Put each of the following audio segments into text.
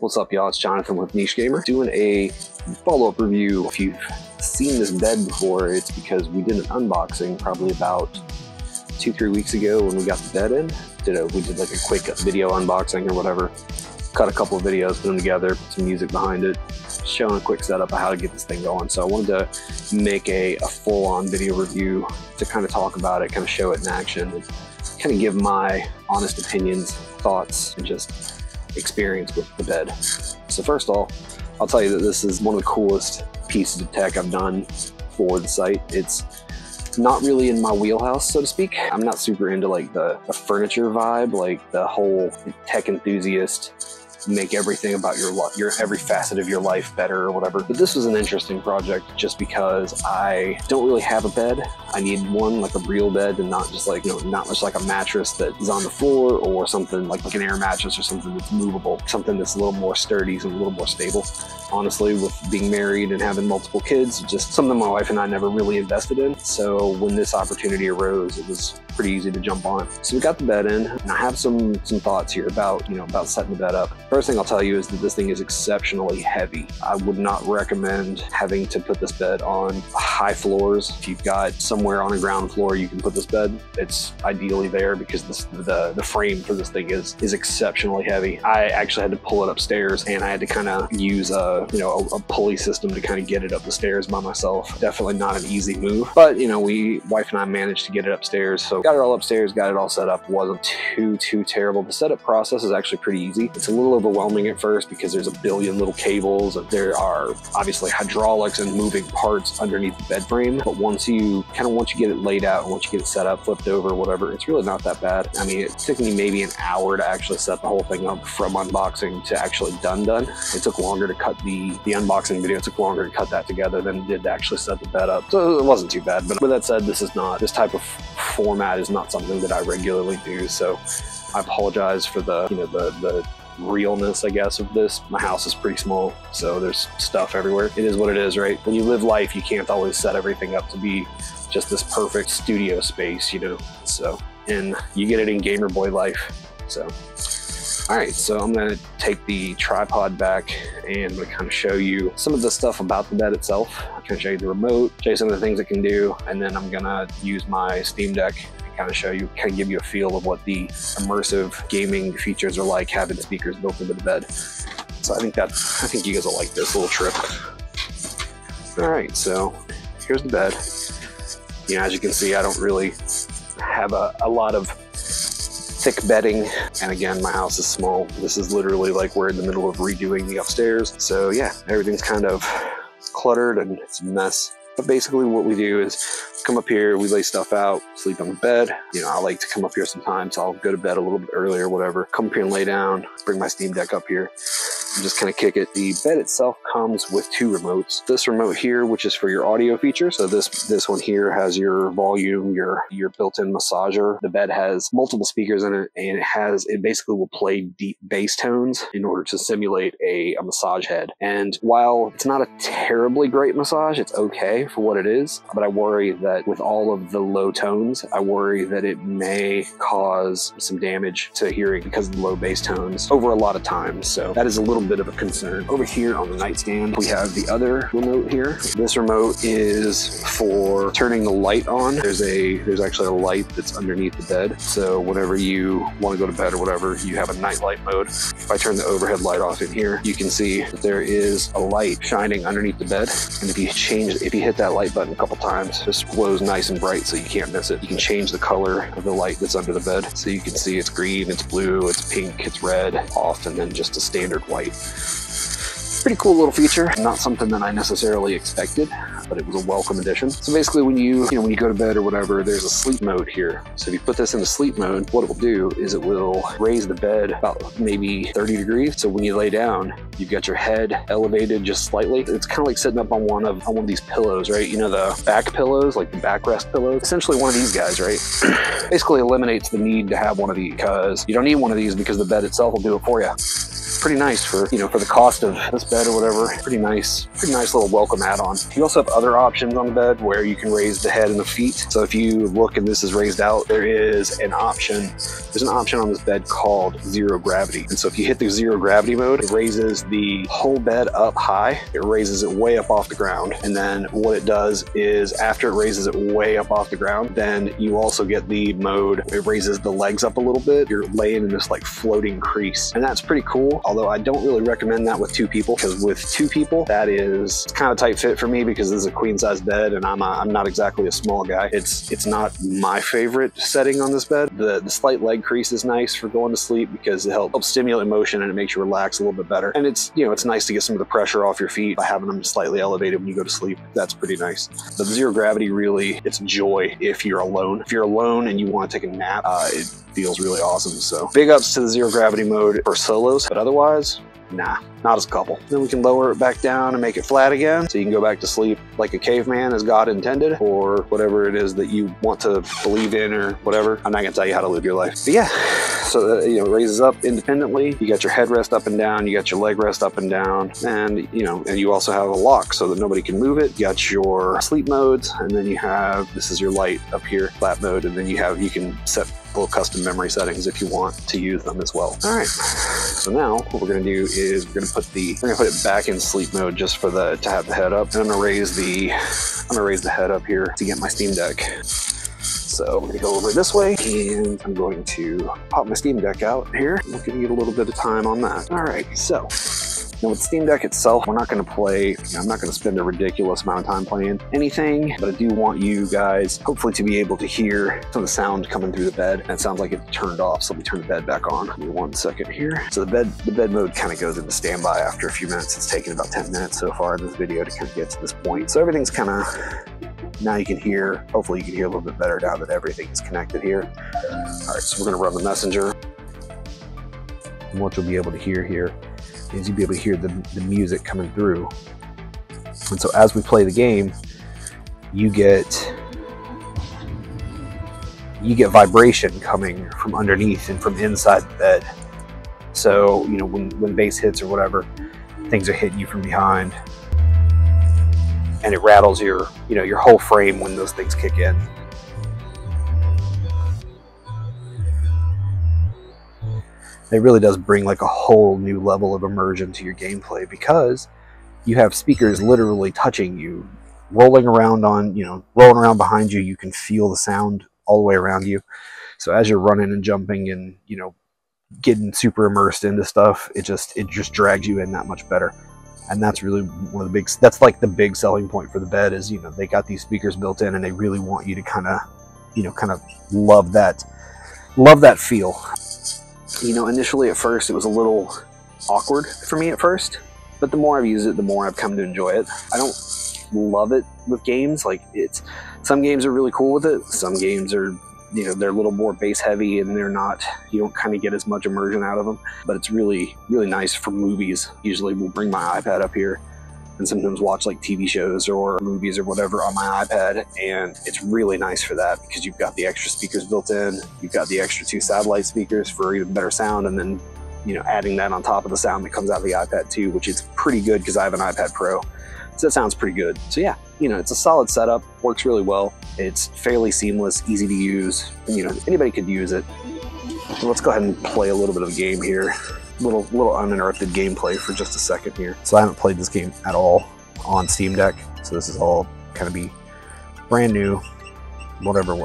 What's up, y'all? It's Jonathan with Niche Gamer doing a follow-up review. If you've seen this bed before, it's because we did an unboxing probably about 2-3 weeks ago when we got the bed in. We did like a quick video unboxing or whatever. Cut a couple of videos, put them together, put some music behind it, showing a quick setup of how to get this thing going. So I wanted to make a full-on video review to kind of talk about it, kind of show it in action, and kind of give my honest opinions, thoughts, and just experience with the bed. So first of all, I'll tell you that this is one of the coolest pieces of tech I've done for the site. It's not really in my wheelhouse, so to speak. I'm not super into like the furniture vibe, like the whole tech enthusiast, make everything about your every facet of your life better or whatever. But this was an interesting project just because I don't really have a bed. I need one, like a real bed, and not just like, you know, not just like a mattress that is on the floor or something like an air mattress or something that's movable, something that's a little more sturdy and a little more stable. Honestly, with being married and having multiple kids, just something my wife and I never really invested in. So when this opportunity arose, it was pretty easy to jump on. So we got the bed in, and I have some thoughts here about, you know, about setting the bed up. First thing I'll tell you is that this thing is exceptionally heavy. I would not recommend having to put this bed on high floors. If you've got somewhere on a ground floor you can put this bed, it's ideally there because this, the frame for this thing is exceptionally heavy. I actually had to pull it upstairs, and I had to kind of use a pulley system to kind of get it up the stairs by myself. Definitely not an easy move, but you know, wife and I managed to get it upstairs. So got it all upstairs, got it all set up. Wasn't too terrible. The setup process is actually pretty easy. It's a little overwhelming at first because there's a billion little cables. There are obviously hydraulics and moving parts underneath the bed frame, but once you get it laid out and once you get it set up, flipped over, whatever, it's really not that bad. I mean, it took me maybe an hour to actually set the whole thing up from unboxing to actually done. It took longer to cut the unboxing video. It took longer to cut that together than it did to actually set the bed up. So it wasn't too bad. But with that said, this type of format is not something that I regularly do. So I apologize for the realness, I guess, of this. My house is pretty small, so there's stuff everywhere. It is what it is, right? When you live life, you can't always set everything up to be just this perfect studio space, you know? So, and you get it in gamer boy life. So, all right, so I'm gonna take the tripod back and I'm gonna kind of show you some of the stuff about the bed itself. I'm gonna show you the remote, show you some of the things it can do, and then I'm gonna use my Steam Deck kind of show you, kind of give you a feel of what the immersive gaming features are like having speakers built into the bed. So I think you guys will like this little trip. All right, so here's the bed. You know, as you can see, I don't really have a lot of thick bedding. And again, my house is small. This is literally like we're in the middle of redoing the upstairs. So yeah, everything's kind of cluttered and it's a mess. But basically what we do is come up here, we lay stuff out, sleep on the bed. You know, I like to come up here sometimes, so I'll go to bed a little bit earlier or whatever. Come up here and lay down, bring my Steam Deck up here, and just kind of kick it. The bed itself comes with two remotes. This remote here, which is for your audio feature. So this one here has your volume, your built-in massager. The bed has multiple speakers in it, and it basically will play deep bass tones in order to simulate a massage head. And while it's not a terribly great massage, it's okay for what it is, but I worry that with all of the low tones, I worry that it may cause some damage to hearing because of the low bass tones over a lot of times. So that is a little bit of a concern. Over here on the nightstand, we have the other remote here. This remote is for turning the light on. There's actually a light that's underneath the bed. So whenever you want to go to bed or whatever, you have a night light mode. If I turn the overhead light off in here, you can see that there is a light shining underneath the bed. And if you hit that light button a couple times, just glows nice and bright so you can't miss it. You can change the color of the light that's under the bed, so you can see it's green, it's blue, it's pink, it's red, off, and then just a standard white. Pretty cool little feature. Not something that I necessarily expected, but it was a welcome addition. So basically when you go to bed or whatever, there's a sleep mode here. So if you put this into sleep mode, what it will do is it will raise the bed about maybe 30 degrees. So when you lay down, you've got your head elevated just slightly. It's kind of like sitting up on one of these pillows, right? You know, the back pillows, like the backrest pillows, essentially one of these guys, right? Basically eliminates the need to have one of these because you don't need one of these because the bed itself will do it for you. Pretty nice for, you know, for the cost of this bed or whatever. Pretty nice little welcome add-on. You also have other options on the bed where you can raise the head and the feet. So if you look and this is raised out, there is an option. There's an option on this bed called zero gravity. And so if you hit the zero gravity mode, it raises the whole bed up high. It raises it way up off the ground. And then what it does is after it raises it way up off the ground, then you also get the mode. It raises the legs up a little bit. You're laying in this like floating crease. And that's pretty cool. Although I don't really recommend that with two people, because with two people, that is kind of a tight fit for me because this is a queen size bed and I'm not exactly a small guy. It's not my favorite setting on this bed. The slight leg crease is nice for going to sleep because it helps stimulate motion and it makes you relax a little bit better. And it's, you know, it's nice to get some of the pressure off your feet by having them slightly elevated when you go to sleep. That's pretty nice. But the zero gravity really, it's joy if you're alone. If you're alone and you want to take a nap, it feels really awesome. So big ups to the zero gravity mode for solos, but otherwise, nah, not as a couple. Then we can lower it back down and make it flat again so you can go back to sleep like a caveman as God intended, or whatever it is that you want to believe in or whatever. I'm not gonna tell you how to live your life. But yeah, so you know, it raises up independently. You got your head rest up and down, you got your leg rest up and down, and you know, and you also have a lock so that nobody can move it. You got your sleep modes, and then you have, this is your light up here, flat mode, and then you have, you can set little custom memory settings if you want to use them as well. All right, so now what we're gonna do is we're gonna put it back in sleep mode just for the to have the head up, and I'm gonna raise the head up here to get my Steam Deck. So I'm gonna go over this way and I'm going to pop my Steam Deck out here. We'll give you a little bit of time on that. All right, so. Now with Steam Deck itself, we're not going to play, you know, I'm not going to spend a ridiculous amount of time playing anything, but I do want you guys hopefully to be able to hear some of the sound coming through the bed. And it sounds like it's turned off, so let me turn the bed back on. Give me 1 second here. So the bed mode kind of goes into standby after a few minutes. It's taken about 10 minutes so far in this video to kind of get to this point. So everything's kind of... Now you can hear, hopefully you can hear a little bit better now that everything is connected here. All right, so we're going to run the messenger. And what you'll be able to hear here is you'll be able to hear the music coming through. And so as we play the game, you get vibration coming from underneath and from inside the bed. So, you know, when bass hits or whatever, things are hitting you from behind. And it rattles your, you know, your whole frame when those things kick in. It really does bring like a whole new level of immersion to your gameplay because you have speakers literally touching you, rolling around on, you know, rolling around behind you. You can feel the sound all the way around you. So as you're running and jumping and, you know, getting super immersed into stuff, it just drags you in that much better. And that's really one of the big, that's like the big selling point for the bed is, you know, they got these speakers built in and they really want you to kind of, you know, kind of love that feel. You know, initially at first, it was a little awkward for me at first, but the more I've used it, the more I've come to enjoy it. I don't love it with games. Like, it's, some games are really cool with it. Some games are, you know, they're a little more bass heavy and they're not, you don't kind of get as much immersion out of them, but it's really, really nice for movies. Usually we'll bring my iPad up here and sometimes watch like TV shows or movies or whatever on my iPad. And it's really nice for that because you've got the extra speakers built in, you've got the extra 2 satellite speakers for even better sound. And then, you know, adding that on top of the sound that comes out of the iPad too, which is pretty good because I have an iPad Pro. So that sounds pretty good. So yeah, you know, it's a solid setup, works really well. It's fairly seamless, easy to use. And, you know, anybody could use it. So let's go ahead and play a little bit of a game here. Little uninterrupted gameplay for just a second here. So I haven't played this game at all on Steam Deck, so this is all kind of be brand new, whatever.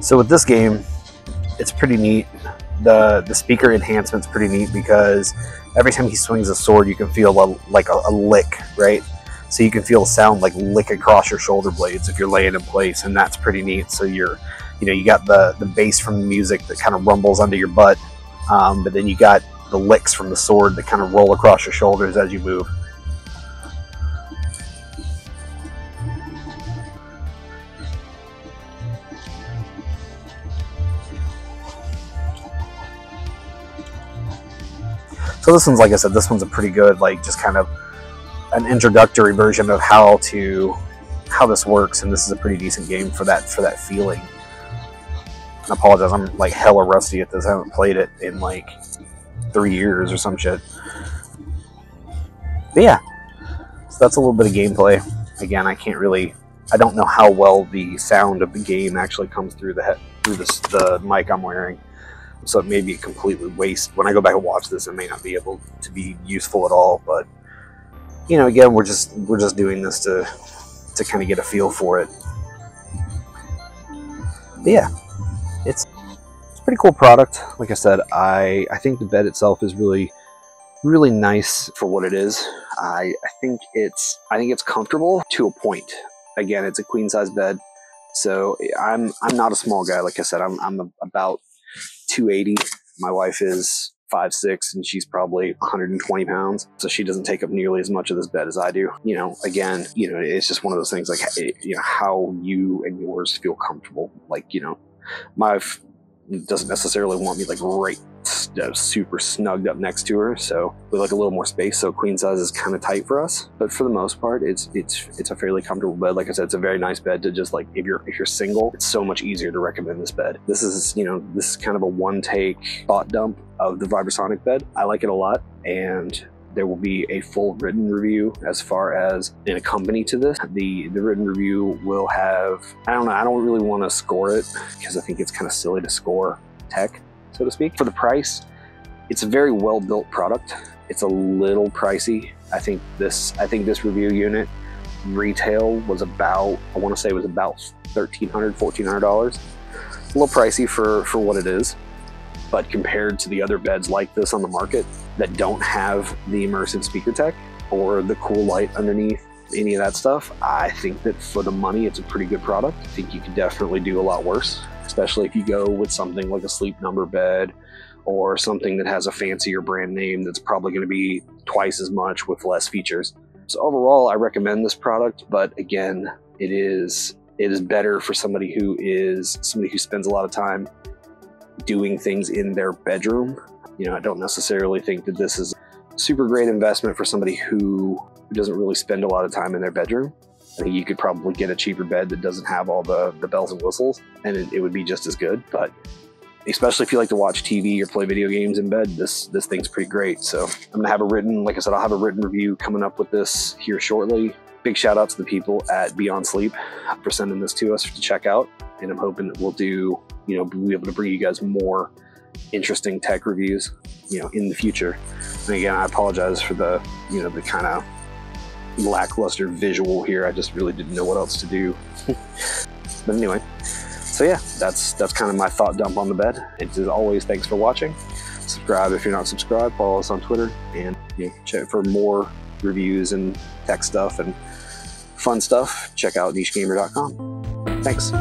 So with this game, it's pretty neat. The speaker enhancement's pretty neat because every time he swings a sword, you can feel like a lick, right? So you can feel sound like lick across your shoulder blades if you're laying in place, and that's pretty neat. So you're, you know, you got the bass from the music that kind of rumbles under your butt, but then you got the licks from the sword that kind of roll across your shoulders as you move. So this one's, like I said, this one's a pretty good, like, just kind of an introductory version of how this works, and this is a pretty decent game for that feeling. I apologize, I'm like hella rusty at this. I haven't played it in like 3 years or some shit. But yeah, so that's a little bit of gameplay. Again, I can't really, I don't know how well the sound of the game actually comes through the mic I'm wearing. So it may be a completely waste. When I go back and watch this, it may not be able to be useful at all. But you know, again, we're just doing this to kind of get a feel for it. But yeah, it's a pretty cool product. Like I said, I think the bed itself is really nice for what it is. I think it's comfortable to a point. Again, it's a queen size bed, so I'm not a small guy. Like I said, I'm about 280. My wife is 5'6", and she's probably 120 pounds, so she doesn't take up nearly as much of this bed as I do. You know, again, you know, it's just one of those things, like, you know, how you and yours feel comfortable. Like, you know, my wife doesn't necessarily want me like right super snugged up next to her, so we like a little more space. So queen size is kind of tight for us, but for the most part, it's a fairly comfortable bed. Like I said, it's a very nice bed to just like, if you're single, it's so much easier to recommend this bed. This is, you know, this is kind of a one take thought dump of the VibraSonic bed. I like it a lot, and there will be a full written review as far as an accompany to this. The written review will have, I don't know, I don't really want to score it because I think it's kind of silly to score tech, so to speak. For the price, it's a very well-built product. It's a little pricey. I think this review unit retail was about, I want to say it was about $1,300, $1,400. A little pricey for what it is. But compared to the other beds like this on the market that don't have the immersive speaker tech or the cool light underneath, any of that stuff, I think that for the money, it's a pretty good product. I think you could definitely do a lot worse, especially if you go with something like a Sleep Number bed or something that has a fancier brand name that's probably going to be twice as much with less features. So overall, I recommend this product, but again, it is better for somebody who spends a lot of time doing things in their bedroom. You know, I don't necessarily think that this is a super great investment for somebody who doesn't really spend a lot of time in their bedroom. I think you could probably get a cheaper bed that doesn't have all the bells and whistles, and it would be just as good. But especially if you like to watch TV or play video games in bed, this thing's pretty great. So I'm gonna have a written, like I said, I'll have a written review coming up with this here shortly. Big shout out to the people at Beyond Sleep for sending this to us to check out. And I'm hoping that we'll do, you know, be able to bring you guys more interesting tech reviews, you know, in the future. And again, I apologize for the, you know, the kind of lackluster visual here. I just really didn't know what else to do. But anyway, so yeah, that's kind of my thought dump on the bed. And as always, thanks for watching. Subscribe if you're not subscribed. Follow us on Twitter, and you know, check for more reviews and tech stuff and fun stuff. Check out nichegamer.com. Thanks.